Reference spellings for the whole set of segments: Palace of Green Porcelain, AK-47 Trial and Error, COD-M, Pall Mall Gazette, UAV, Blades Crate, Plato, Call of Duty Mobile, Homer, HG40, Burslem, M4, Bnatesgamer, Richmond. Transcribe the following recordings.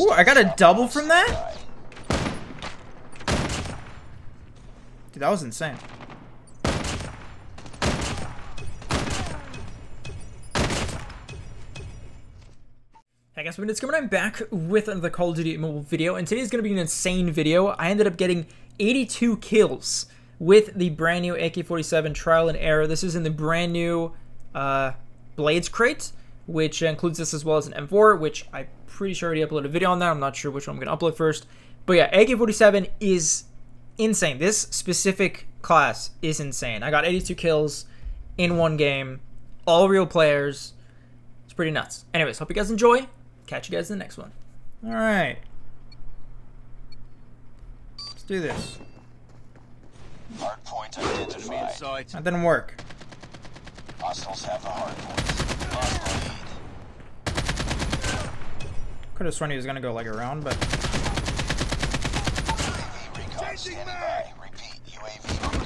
Ooh, I got a double from that? Dude, that was insane. Hey guys, it's Cameron. I'm back with the Call of Duty Mobile video, and today's gonna be an insane video. I ended up getting 82 kills with the brand new AK-47 Trial and Error. This is in the brand new Blades Crate, which includes this as well as an M4, which I'm pretty sure I already uploaded a video on that. I'm not sure which one I'm gonna upload first. But yeah, AK-47 is insane. This specific class is insane. I got 82 kills in one game, all real players. It's pretty nuts. Anyways, hope you guys enjoy. Catch you guys in the next one. All right. Let's do this. Hard point identified. That didn't work. Hostiles have the hard points. Could have sworn he was gonna go like around, but.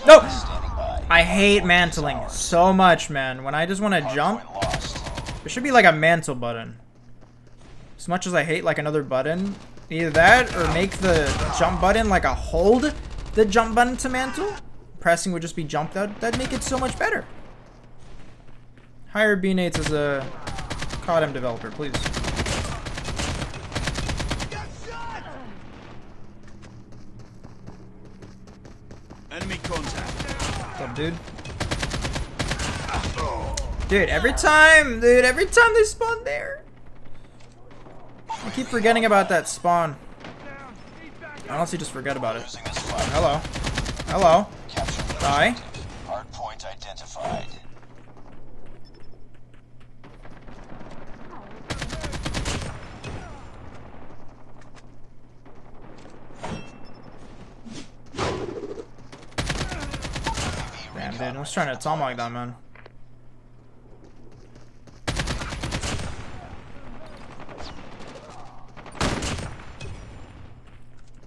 Nope. I hate mantling so much, man. When I just want to jump, there should be like a mantle button. As much as I hate like another button, either that or make the jump button like a hold the jump button to mantle. Pressing would just be jump. That'd make it so much better. Hire B-Nates as a COD-M developer, please. Enemy contact. What's up, dude? Dude, every time they spawn there. I keep forgetting about that spawn. I honestly just forget about it. Hello. Hello. Die. Hardpoint identified. Damn, dude. I was trying to tomahawk that, man.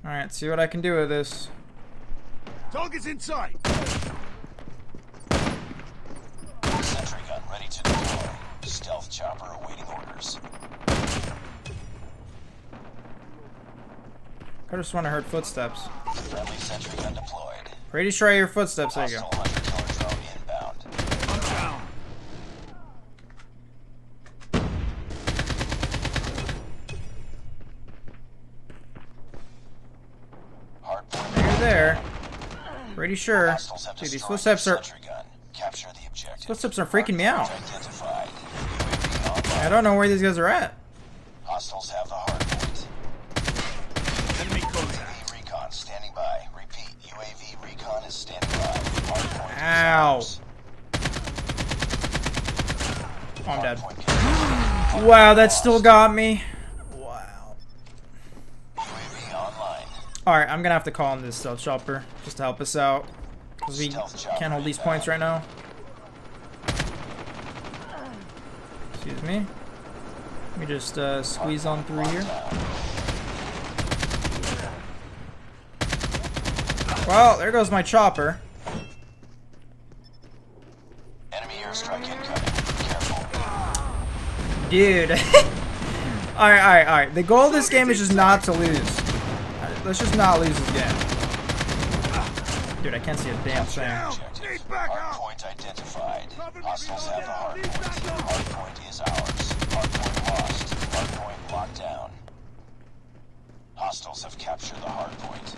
Alright, see what I can do with this. Target's in sight. Sentry gun ready to deploy. Stealth chopper awaiting orders. I just want to hurt footsteps. Friendly sentry gun deployed. Pretty sure I hear footsteps. There you go. There. Pretty sure. Dude, these footsteps are. Footsteps are freaking me out. I don't know where these guys are at. Hostiles have the hard point. Enemy contact. Recon standing by. Repeat. UAV recon is standing by. Ow. Oh, I'm dead. Wow, that still got me. Alright, I'm gonna have to call in this stealth chopper just to help us out. Because we can't hold these points right now. Excuse me. Let me just squeeze on through here. Well, there goes my chopper. Enemy airstrike incoming. Careful. Dude. Alright. The goal of this game is just not to lose. Let's just not lose this game. Dude, I can't see a damn thing. Hardpoint identified. Hostiles have the hardpoint. Hardpoint is ours. Hardpoint lost. Hardpoint locked down. Hostiles have captured the hardpoint.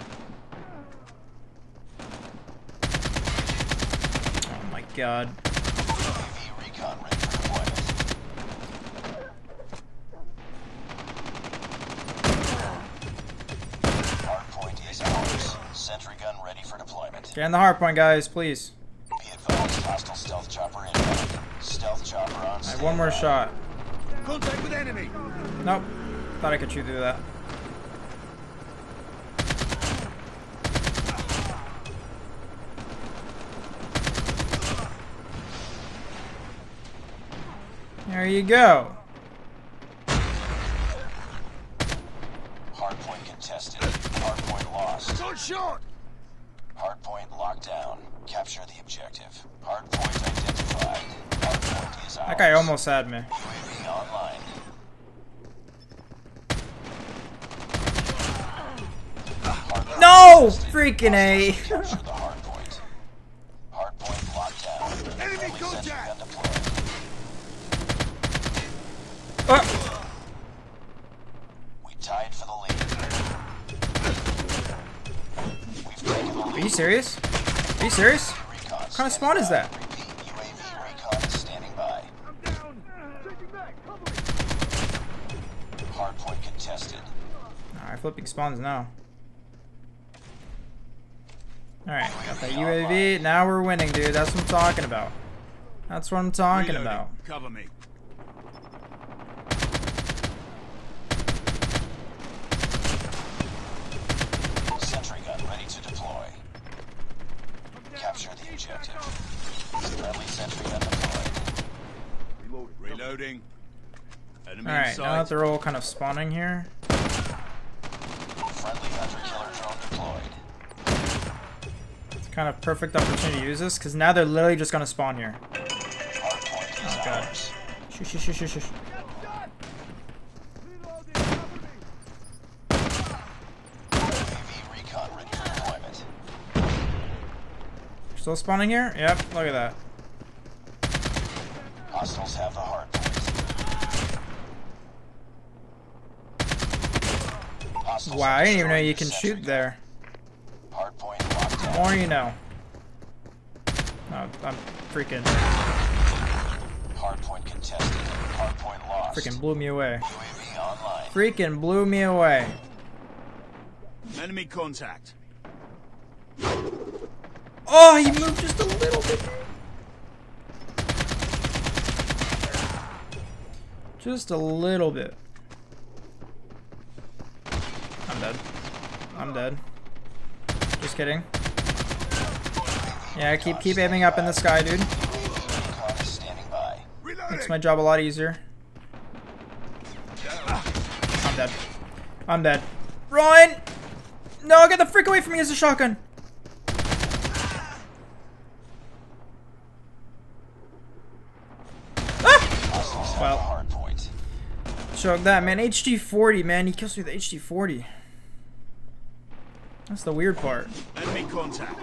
Oh my god. UAV recon ready for deployment. Sentry gun ready for deployment. Get in the hard point, guys, please. Be advised, hostile stealth chopper inbound. Stealth chopper on standby. One more shot. Contact with enemy. Nope. Thought I could chew through that. There you go. Hardpoint contested. Hardpoint lost. Good shot! Hardpoint locked down. Capture the objective. Hardpoint identified. Hardpoint is ours. That guy almost had me. UAV online. Oh, freaking A. We tied for the lead. Are you serious? Are you serious? What kind of spawn is that? Alright, flipping spawns now. Alright, got that UAV. Now we're winning, dude. That's what I'm talking about. That's what I'm talking about. Cover me. Sentry gun ready to deploy. Capture the objective. Friendly sentry gun deployed. Reloading. Alright, now that they're all kind of spawning here. Friendly hunter killer drone deployed. It's kind of perfect opportunity to use this, because now they're literally just going to spawn here. Oh god. Shush, shush, shush, shush. Still spawning here? Yep, look at that. Hostiles have the heart. Wow, I didn't even know you can shoot there. The more you know. Oh, I'm freaking. Hardpoint contested. Hardpoint lost. Freaking blew me away. Freaking blew me away. Enemy contact. Oh, he moved just a little bit. Just a little bit. I'm dead. I'm dead. Just kidding. Yeah, keep aiming up in the sky, dude. Makes my job a lot easier. I'm dead. I'm dead. Run! No, get the freak away from me as a shotgun! Ah! Well. Choke that, man. HG40, man. He kills me with HG40. That's the weird part. Enemy contact.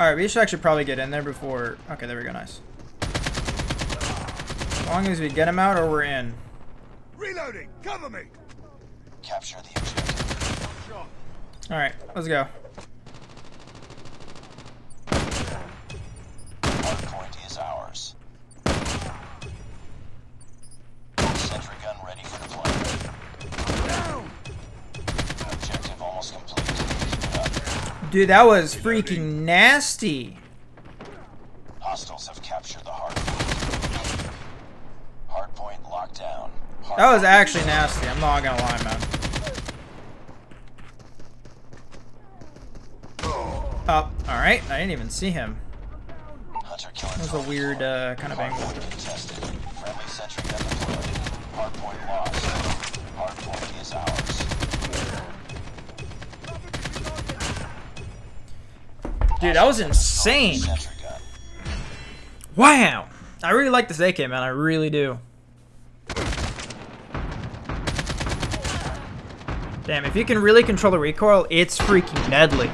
Alright, we should actually probably get in there before... Okay, there we go. Nice. As long as we get him out or we're in. Reloading. Cover me. Capture the objective. Alright, let's go. Dude, that was freaking nasty. Hostiles have captured the hardpoint. Hardpoint locked down. That was actually nasty. I'm not gonna lie, man. Oh, all right. I didn't even see him. That was a weird kind of angle. Hardpoint lost. Hardpoint is ours. Dude, that was insane. Wow. I really like this AK, man. I really do. Damn, if you can really control the recoil, it's freaking deadly.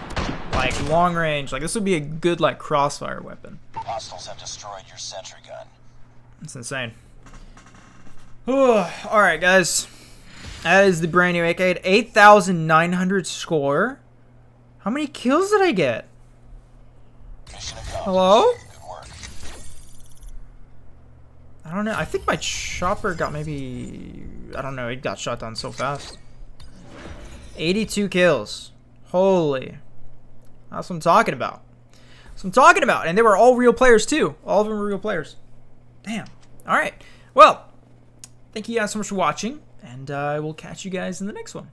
Like, long range. Like, this would be a good, like, crossfire weapon. Hostiles have destroyed your sentry gun. That's insane. Alright, guys. That is the brand new AK. 8,900 score. How many kills did I get? Hello? I don't know. I think my chopper got maybe... I don't know. It got shot down so fast. 82 kills. Holy. That's what I'm talking about. That's what I'm talking about. And they were all real players, too. All of them were real players. Damn. All right. Well, thank you guys so much for watching. And I will catch you guys in the next one.